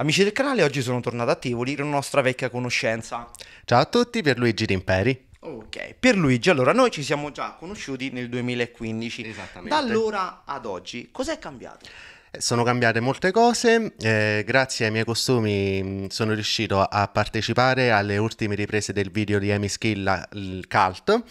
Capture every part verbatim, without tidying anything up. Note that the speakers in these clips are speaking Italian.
Amici del canale, oggi sono tornato a Tivoli con una nostra vecchia conoscenza. Ciao a tutti, Pierluigi Timperi. Ok, Pierluigi, allora noi ci siamo già conosciuti nel duemilaquindici. Esattamente. Da allora ad oggi, cos'è cambiato? Sono cambiate molte cose, eh, grazie ai miei costumi sono riuscito a partecipare alle ultime riprese del video di Emis Killa, il cult,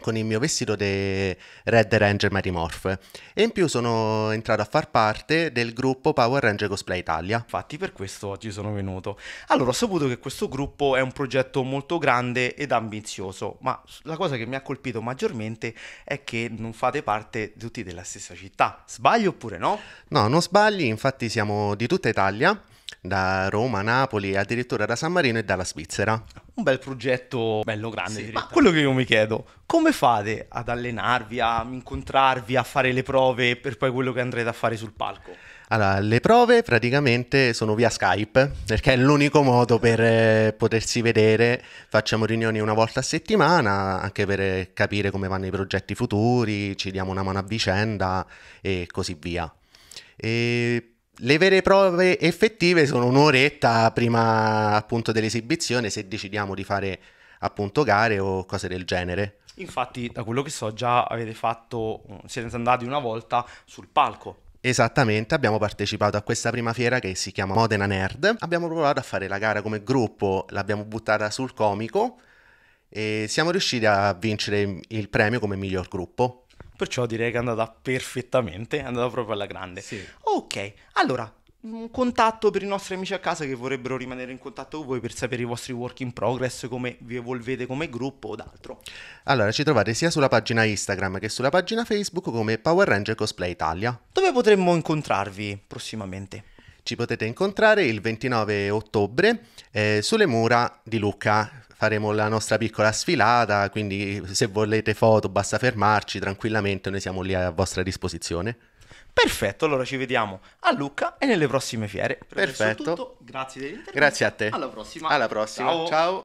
con il mio vestito di Red Ranger Marimorph, e in più sono entrato a far parte del gruppo Power Ranger Cosplay Italia. Infatti per questo oggi sono venuto. Allora, ho saputo che questo gruppo è un progetto molto grande ed ambizioso, ma la cosa che mi ha colpito maggiormente è che non fate parte tutti della stessa città. Sbaglio oppure no? No, non sbagli, infatti siamo di tutta Italia, da Roma, Napoli, addirittura da San Marino e dalla Svizzera. Un bel progetto, bello grande. Sì, ma quello che io mi chiedo, come fate ad allenarvi, a incontrarvi, a fare le prove per poi quello che andrete a fare sul palco? Allora, le prove praticamente sono via Skype, perché è l'unico modo per eh, potersi vedere. Facciamo riunioni una volta a settimana, anche per capire come vanno i progetti futuri, ci diamo una mano a vicenda e così via. E... le vere prove effettive sono un'oretta prima appunto dell'esibizione, se decidiamo di fare appunto gare o cose del genere. Infatti, da quello che so, già avete fatto, siete andati una volta sul palco. Esattamente, abbiamo partecipato a questa prima fiera che si chiama Modena Nerd. Abbiamo provato a fare la gara come gruppo, l'abbiamo buttata sul comico e siamo riusciti a vincere il premio come miglior gruppo. Perciò direi che è andata perfettamente, è andata proprio alla grande. Sì. Ok, allora, un contatto per i nostri amici a casa che vorrebbero rimanere in contatto con voi per sapere i vostri work in progress, come vi evolvete come gruppo o d'altro. Allora, ci trovate sia sulla pagina Instagram che sulla pagina Facebook come Power Ranger Cosplay Italia. Dove potremmo incontrarvi prossimamente? Ci potete incontrare il ventinove ottobre eh, sulle mura di Lucca. Faremo la nostra piccola sfilata, quindi se volete foto basta fermarci tranquillamente, noi siamo lì a vostra disposizione. Perfetto, allora ci vediamo a Lucca e nelle prossime fiere. Per Perfetto. Tutto, grazie dell'intervista. Grazie a te. Alla prossima. Alla prossima. Ciao. Ciao.